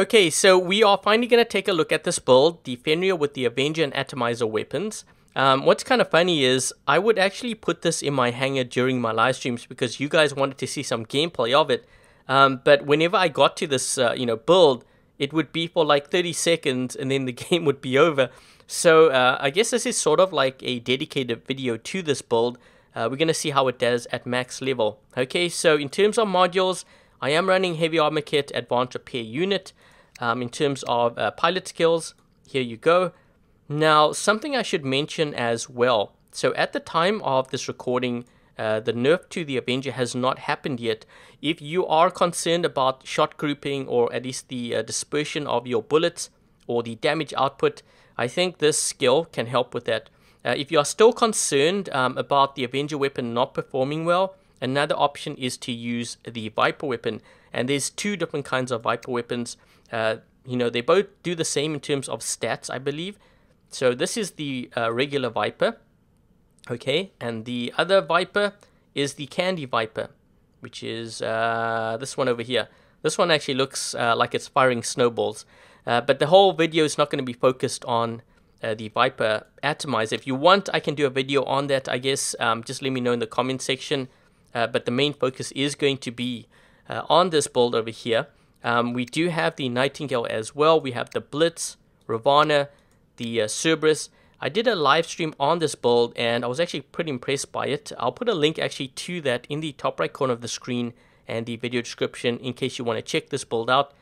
Okay, so we are finally going to take a look at this build, the Fenrir with the Avenger and Atomizer weapons. What's kind of funny is I would actually put this in my hangar during my live streams because you guys wanted to see some gameplay of it. But whenever I got to this, build, it would be for like 30 seconds and then the game would be over. So I guess this is sort of like a dedicated video to this build. We're going to see how it does at max level. Okay, so in terms of modules, I am running Heavy Armor Kit, Advanced Repair Unit. In terms of pilot skills, here you go. Now, something I should mention as well. So at the time of this recording, the nerf to the Avenger has not happened yet. If you are concerned about shot grouping or at least the dispersion of your bullets or the damage output, I think this skill can help with that. If you are still concerned about the Avenger weapon not performing well, another option is to use the Viper weapon. And there's two different kinds of Viper weapons. They both do the same in terms of stats, I believe. So this is the regular Viper. Okay, and the other Viper is the Candy Viper, which is this one over here. This one actually looks like it's firing snowballs. But the whole video is not going to be focused on the Viper Atomizer. If you want, I can do a video on that, I guess. Just let me know in the comment section. But the main focus is going to be on this build over here. We do have the Nightingale as well. We have the Blitz, Ravanna, the Cerberus. I did a live stream on this build and I was actually pretty impressed by it. I'll put a link actually to that in the top right corner of the screen and the video description in case you want to check this build out.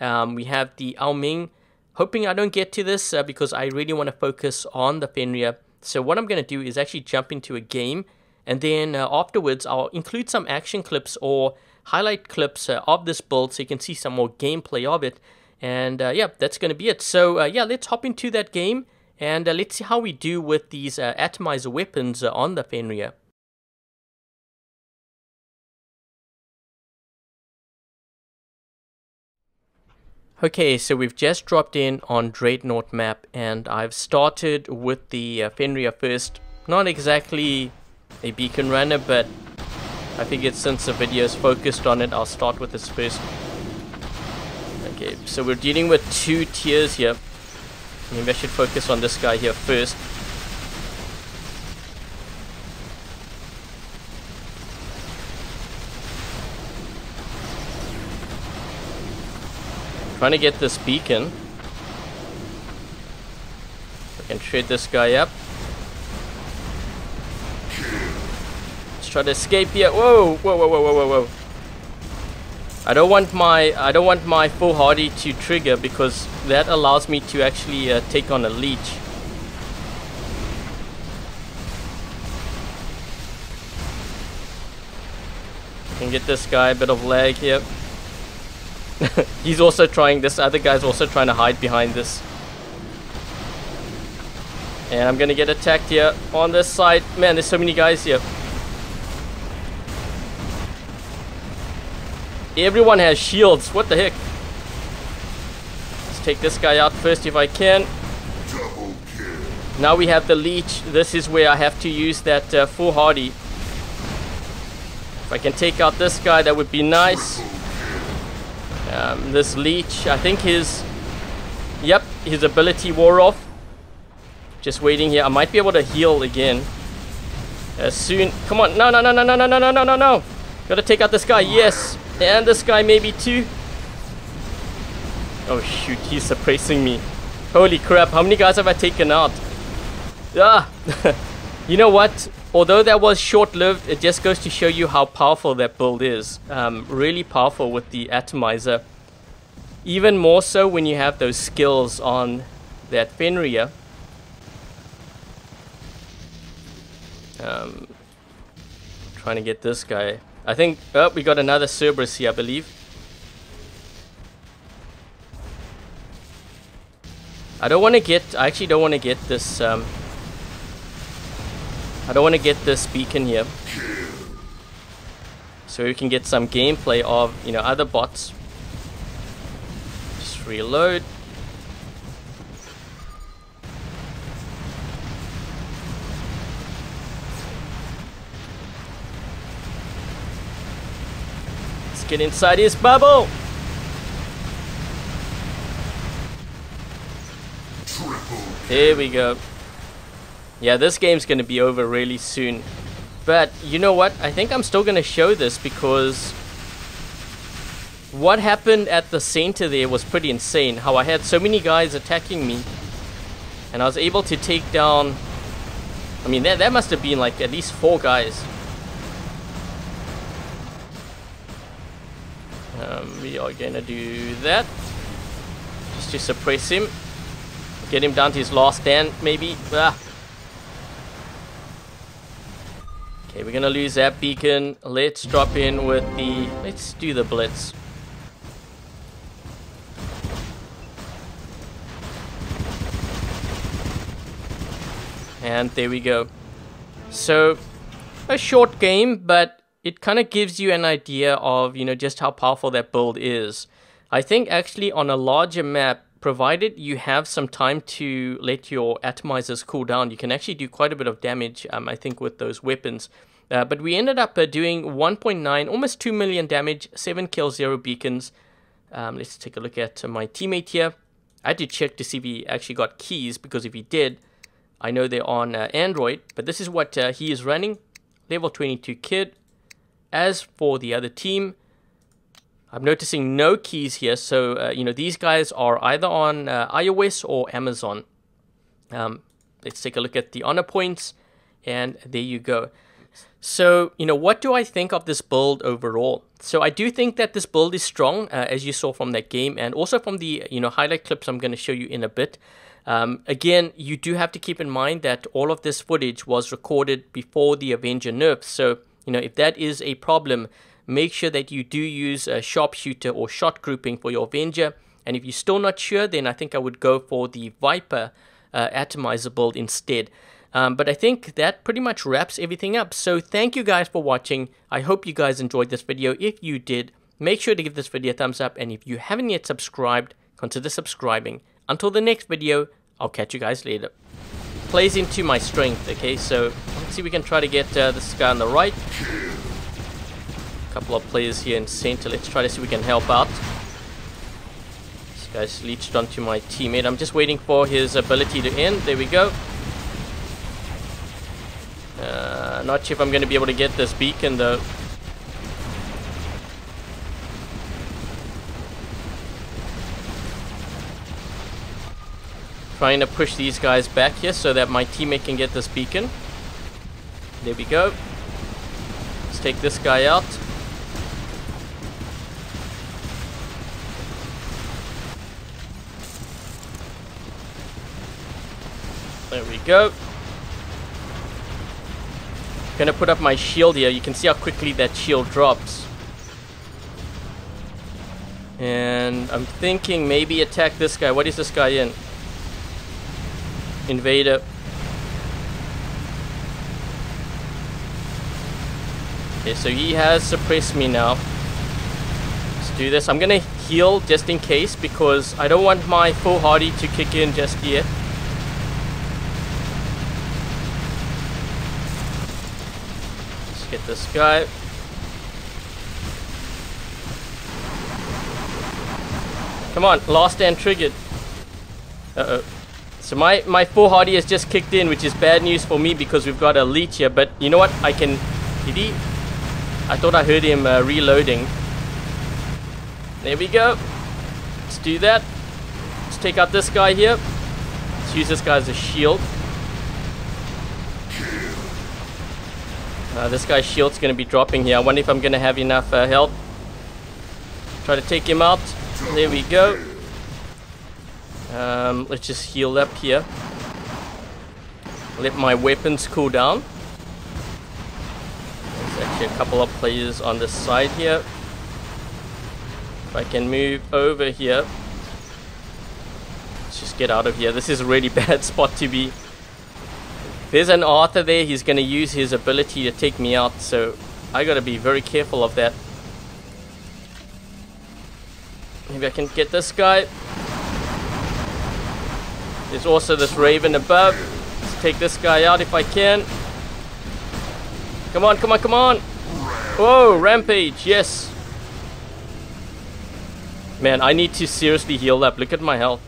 We have the Ao Ming. Hoping I don't get to this because I really want to focus on the Fenrir. So what I'm going to do is actually jump into a game, and then afterwards I'll include some action clips or highlight clips of this build so you can see some more gameplay of it. And yeah, that's going to be it. So yeah, let's hop into that game and let's see how we do with these Atomizer weapons on the Fenrir. Okay, so we've just dropped in on Dreadnought map and I've started with the Fenrir first. Not exactly a beacon runner, but I figured since the video is focused on it, I'll start with this first. Okay, so we're dealing with two tiers here. Maybe I should focus on this guy here first. Trying to get this beacon. I can trade this guy up. Let's try to escape here. Whoa, whoa, whoa, whoa, whoa, whoa! I don't want my Foolhardy to trigger because that allows me to actually take on a Leech. I can get this guy. A bit of lag here. He's also trying, this other guy's also trying to hide behind this. And I'm gonna get attacked here on this side. Man, there's so many guys here. Everyone has shields, what the heck? Let's take this guy out first if I can. Double kill. Now we have the Leech. This is where I have to use that Foolhardy. If I can take out this guy, that would be nice. This Leech, I think his ability wore off. Just waiting here. I might be able to heal again. Soon. Come on. No, no, no, no, no, no, no, no, no, no, no. Gotta take out this guy. Yes. And this guy maybe too. Oh shoot, he's suppressing me. Holy crap. How many guys have I taken out? Ah. You know what? Although that was short-lived, it just goes to show you how powerful that build is. Really powerful with the Atomizer. Even more so when you have those skills on that Fenrir. Trying to get this guy. I think we got another Cerberus here, I believe. I don't want to get this beacon here, so we can get some gameplay of, other bots. Just reload. Let's get inside his bubble. Here we go. Yeah, this game's going to be over really soon. But you know what? I think I'm still going to show this because what happened at the center there was pretty insane. How I had so many guys attacking me and I was able to take down... I mean, that must have been like at least 4 guys. We are going to do that. Just to suppress him. Get him down to his last stand, maybe. Ah. Okay, we're gonna lose that beacon. Let's drop in with the... Let's do the Blitz. And there we go. So, a short game, but it kind of gives you an idea of, you know, just how powerful that build is. I think actually on a larger map, provided you have some time to let your atomizers cool down, you can actually do quite a bit of damage, I think, with those weapons. But we ended up doing 1.9, almost 2 million damage, 7 kills, 0 beacons. Let's take a look at my teammate here. I had to check to see if he actually got keys, because if he did, I know they're on Android. But this is what he is running, level 22 kid. As for the other team, I'm noticing no keys here, so you know, these guys are either on iOS or Amazon. Let's take a look at the honor points, and there you go. So, you know, what do I think of this build overall? So I do think that this build is strong, as you saw from that game, and also from the, you know, highlight clips I'm going to show you in a bit. Again, you do have to keep in mind that all of this footage was recorded before the Avenger nerf, so, you know, if that is a problem, make sure that you do use a sharpshooter or shot grouping for your Avenger. And if you're still not sure, then I think I would go for the Viper Atomizer build instead. But I think that pretty much wraps everything up. So thank you guys for watching. I hope you guys enjoyed this video. If you did, make sure to give this video a thumbs up. And if you haven't yet subscribed, consider subscribing. Until the next video, I'll catch you guys later. Plays into my strength, okay? So let's see if we can try to get this guy on the right. Couple of players here in center. Let's try to see if we can help out. This guy's leached onto my teammate. I'm just waiting for his ability to end. There we go. Not sure if I'm going to be able to get this beacon though. Trying to push these guys back here so that my teammate can get this beacon. There we go. Let's take this guy out. There we go. Gonna put up my shield here. You can see how quickly that shield drops. And I'm thinking maybe attack this guy. What is this guy in? Invader. Okay, so he has suppressed me now. Let's do this. I'm gonna heal just in case because I don't want my Foolhardy to kick in just yet. Get this guy. Come on, last stand triggered. Uh-oh. So my Foolhardy has just kicked in, which is bad news for me because we've got a Leech here, but you know what? I can... Did he? I thought I heard him reloading. There we go. Let's do that. Let's take out this guy here. Let's use this guy as a shield. This guy's shield's going to be dropping here. I wonder if I'm going to have enough health. Try to take him out. There we go. Let's just heal up here. Let my weapons cool down. There's actually a couple of players on this side here. If I can move over here. Let's just get out of here. This is a really bad spot to be. There's an Arthur there, he's going to use his ability to take me out, so I got to be very careful of that. Maybe I can get this guy. There's also this Raven above. Let's take this guy out if I can. Come on, come on, come on! Whoa, rampage, yes! Man, I need to seriously heal up, look at my health.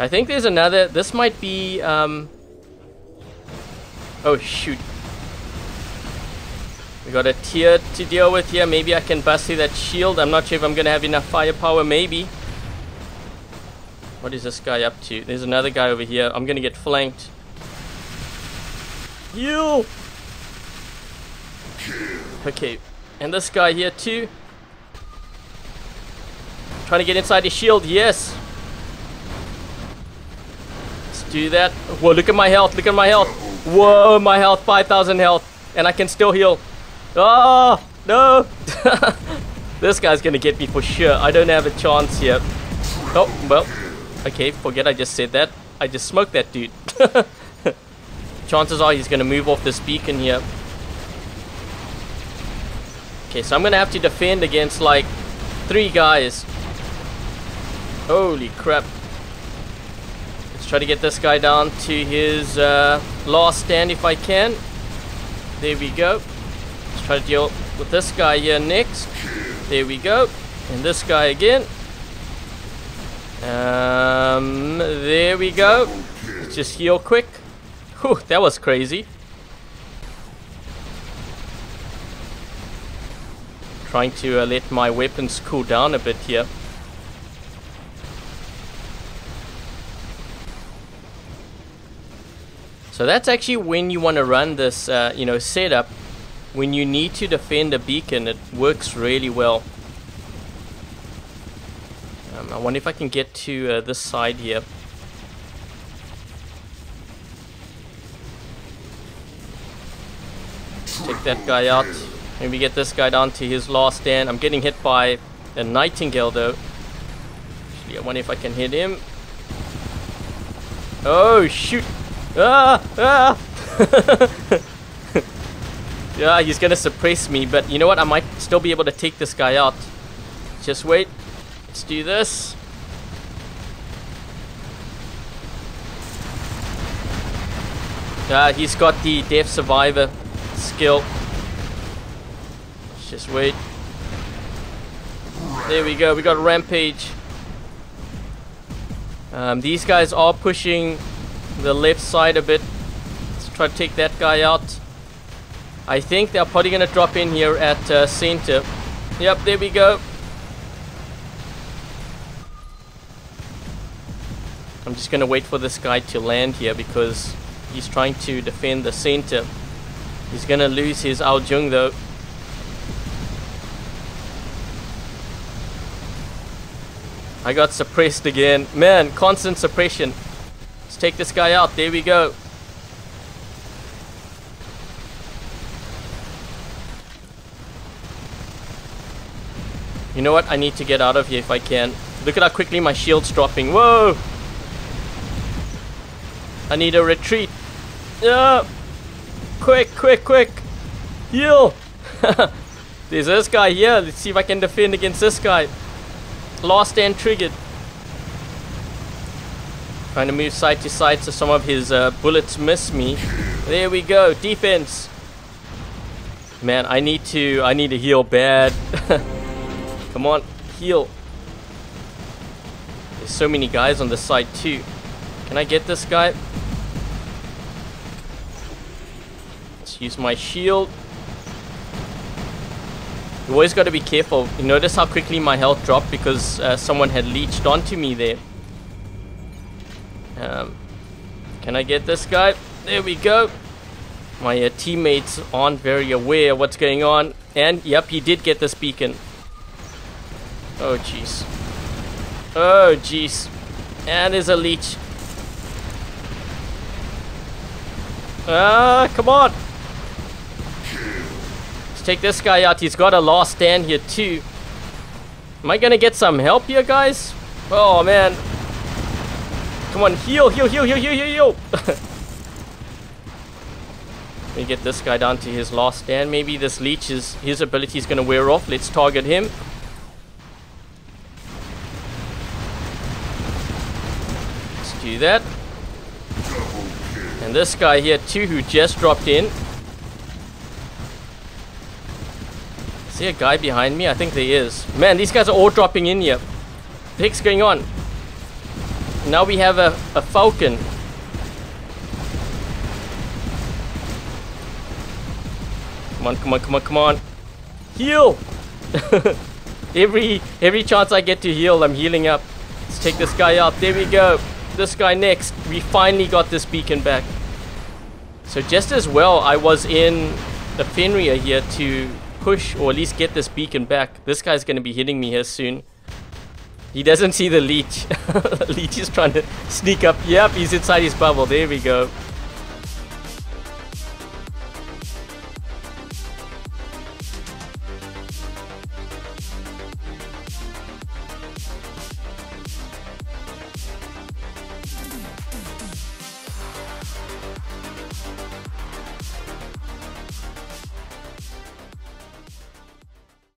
I think there's another. This might be. Oh shoot! We got a tier to deal with here. Maybe I can bust through that shield. I'm not sure if I'm gonna have enough firepower. Maybe. What is this guy up to? There's another guy over here. I'm gonna get flanked. You. Okay, and this guy here too. Trying to get inside the shield. Yes. Let's do that. Whoa! Look at my health. Look at my health. Whoa! My health. 5,000 health, and I can still heal. Oh no! This guy's gonna get me for sure. I don't have a chance here. Oh well. Okay, forget I just said that. I just smoked that dude. Chances are he's gonna move off this beacon here. Okay, so I'm gonna have to defend against like 3 guys. Holy crap. Let's try to get this guy down to his last stand if I can. There we go. Let's try to deal with this guy here next. There we go. And this guy again. There we go. Let's just heal quick. Whew, that was crazy. Trying to let my weapons cool down a bit here. So that's actually when you want to run this, you know, setup. When you need to defend a beacon, it works really well. I wonder if I can get to this side here. Take that guy out. Maybe get this guy down to his last stand. I'm getting hit by a Nightingale though. Actually, I wonder if I can hit him. Oh shoot! Ah! Ah! Yeah, he's gonna suppress me, but you know what? I might still be able to take this guy out. Just wait. Let's do this. Ah, he's got the Death Survivor skill. Just wait. There we go. We got a rampage. These guys are pushing the left side a bit. Let's try to take that guy out. I think they're probably going to drop in here at center. Yep, there we go. I'm just going to wait for this guy to land here because he's trying to defend the center. He's going to lose his Ao Jung though. I got suppressed again. Man, constant suppression. Let's take this guy out. There we go. You know what? I need to get out of here if I can. Look at how quickly my shield's dropping. Whoa! I need a retreat. Yeah! Quick, quick, quick! Heal! There's this guy here. Let's see if I can defend against this guy. Last and triggered. Trying to move side to side so some of his bullets miss me. There we go. Defense. Man, I need to heal bad. Come on, heal. There's so many guys on this side too. Can I get this guy? Let's use my shield. You always got to be careful. You notice how quickly my health dropped because someone had leeched onto me there. Can I get this guy? There we go. My teammates aren't very aware of what's going on. And yep, he did get this beacon. Oh jeez. Oh jeez. And there's a leech. Ah, come on. Take this guy out. He's got a last stand here too. Am I gonna get some help here, guys? Oh man. Come on, heal, heal, heal, heal, heal, heal. Let me get this guy down to his last stand. Maybe this leech is his ability is gonna wear off. Let's target him. Let's do that. And this guy here too, who just dropped in. Is there a guy behind me? I think there is. Man, these guys are all dropping in here. What the heck's going on? Now we have a Falcon. Come on, come on, come on, come on. Heal! Every chance I get to heal, I'm healing up. Let's take this guy out. There we go. This guy next. We finally got this beacon back. So just as well, I was in the Fenrir here to push or at least get this beacon back. This guy's going to be hitting me here soon. He doesn't see the Leech. Leech is trying to sneak up. Yep, he's inside his bubble. There we go.